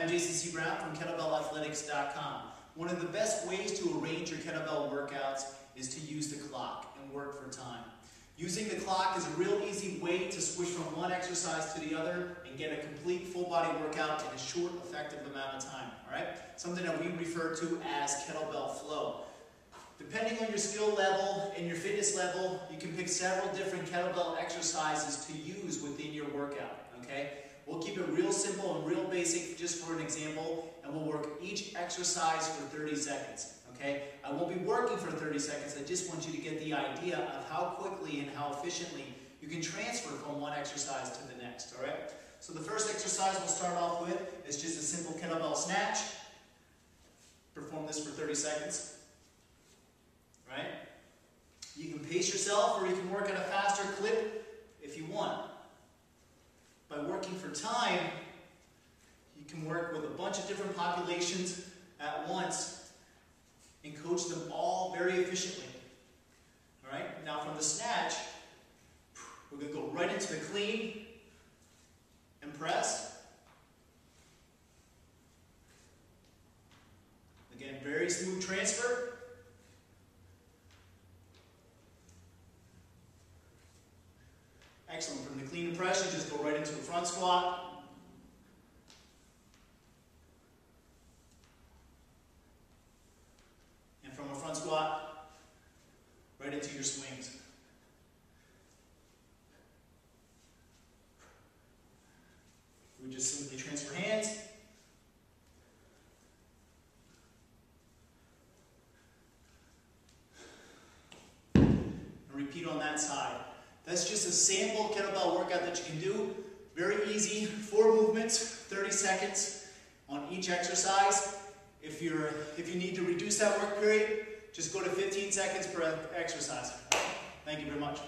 I'm Jason C. Brown from kettlebellathletics.com. One of the best ways to arrange your kettlebell workouts is to use the clock and work for time. Using the clock is a real easy way to switch from one exercise to the other and get a complete full body workout in a short, effective amount of time. All right? Something that we refer to as kettlebell flow. Depending on your skill level and your fitness level, you can pick several different kettlebell exercises to use within your workout. Okay? We'll keep it real simple and real basic just for an example, and we'll work each exercise for 30 seconds. Okay? I won't be working for 30 seconds, I just want you to get the idea of how quickly and how efficiently you can transfer from one exercise to the next, all right? So the first exercise we'll start off with is just a simple kettlebell snatch. Perform this for 30 seconds, all right? You can pace yourself or you can work at a faster clip if you want. By working for time, you can work with a bunch of different populations at once and coach them all very efficiently. All right, now from the snatch, we're going to go right into the clean and press. Again, very smooth transfer. Excellent. From the clean and press, you just go right into the front squat. Squat right into your swings. We just simply transfer hands. And repeat on that side. That's just a sample kettlebell workout that you can do. Very easy. 4 movements, 30 seconds on each exercise. If you need to reduce that work period, just go to 15 seconds per exercise. Thank you very much.